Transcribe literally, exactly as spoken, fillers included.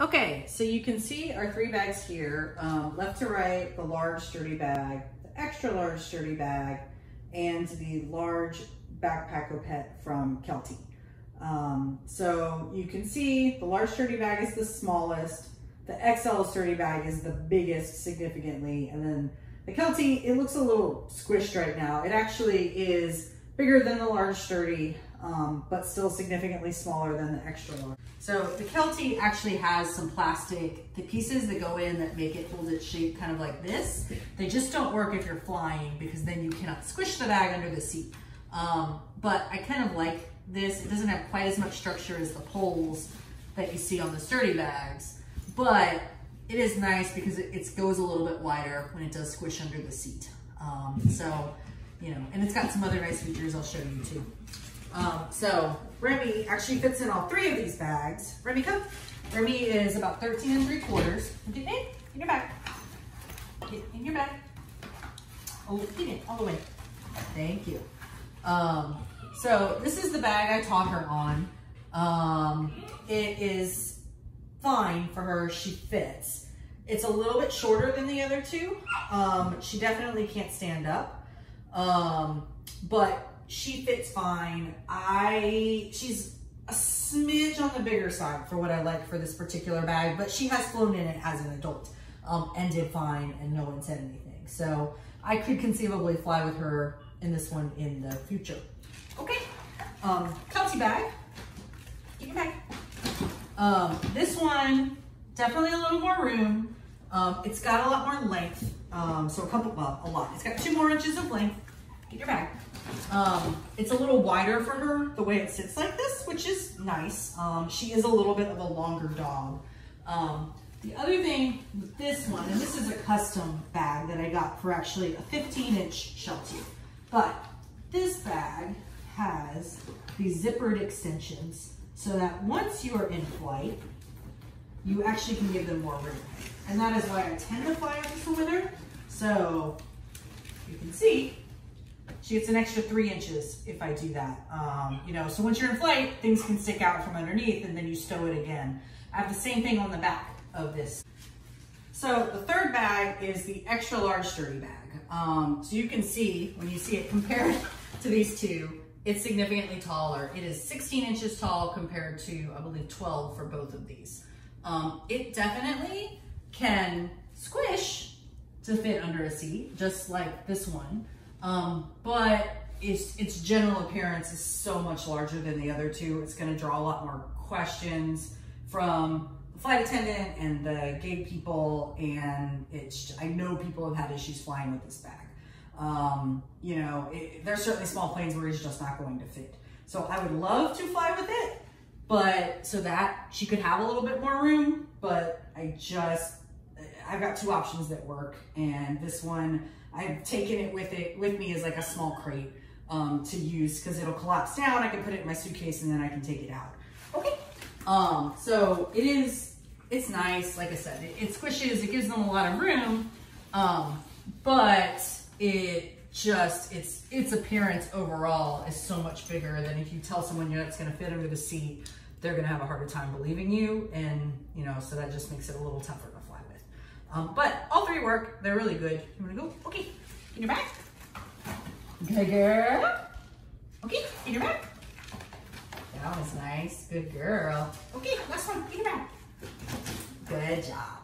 Okay, so you can see our three bags here, um, left to right, the large Sturdibag, the extra large Sturdibag, and the large Backpack-o-pet from Kelty. Um, so you can see the large Sturdibag is the smallest, the X L Sturdibag is the biggest significantly, and then the Kelty, it looks a little squished right now. It actually is bigger than the large Sturdibag, um, but still significantly smaller than the extra large. So the Kelty actually has some plastic, the pieces that go in that make it hold its shape kind of like this. They just don't work if you're flying because then you cannot squish the bag under the seat. Um, but I kind of like this. It doesn't have quite as much structure as the poles that you see on the Sturdibags, but it is nice because it, it goes a little bit wider when it does squish under the seat. Um, so, you know, and it's got some other nice features I'll show you too. Um, so Remy actually fits in all three of these bags. Remy, come. Remy is about thirteen and three quarters. Get in, in your bag. Get in your bag. Oh, get in all the way. Thank you. Um, so this is the bag I taught her on. Um, it is fine for her. She fits. It's a little bit shorter than the other two. Um, she definitely can't stand up. Um, but she fits fine. I, she's a smidge on the bigger side for what I like for this particular bag, but she has flown in it as an adult, um, and did fine and no one said anything. So I could conceivably fly with her in this one in the future. Okay, um, Kelty bag, get your bag. Um, this one, definitely a little more room. Um, it's got a lot more length. Um, so a couple, well, a lot. It's got two more inches of length. Get your bag. Um, it's a little wider for her, the way it sits like this, which is nice. Um, she is a little bit of a longer dog. Um, the other thing with this one, and this is a custom bag that I got for actually a fifteen inch Sheltie, but this bag has these zippered extensions so that once you are in flight, you actually can give them more room. And that is why I tend to fly over with her. So you can see, she gets an extra three inches if I do that. Um, you know, so once you're in flight, things can stick out from underneath and then you stow it again. I have the same thing on the back of this. So the third bag is the extra large Sturdibag. Um, so you can see, when you see it compared to these two, it's significantly taller. It is sixteen inches tall compared to, I believe, twelve for both of these. Um, it definitely can squish to fit under a seat, just like this one. Um, but it's, its general appearance is so much larger than the other two. It's going to draw a lot more questions from the flight attendant and the gate people. And it's, I know people have had issues flying with this bag. Um, you know, it, there's certainly small planes where it's just not going to fit. So I would love to fly with it, but so that she could have a little bit more room, but I just, I've got two options that work. And this one, I've taken it with it with me as like a small crate um, to use because it'll collapse down. I can put it in my suitcase and then I can take it out. Okay. Um, so it is, it's nice. Like I said, it, it squishes, it gives them a lot of room, um, but it just, it's, its appearance overall is so much bigger than if you tell someone you're not going to fit under the seat, they're going to have a harder time believing you. And, you know, so that just makes it a little tougher. Um, but all three work. They're really good. You want to go? Okay. In your back. Good girl. Okay. In your back. That was nice. Good girl. Okay. Last one. In your back. Good job.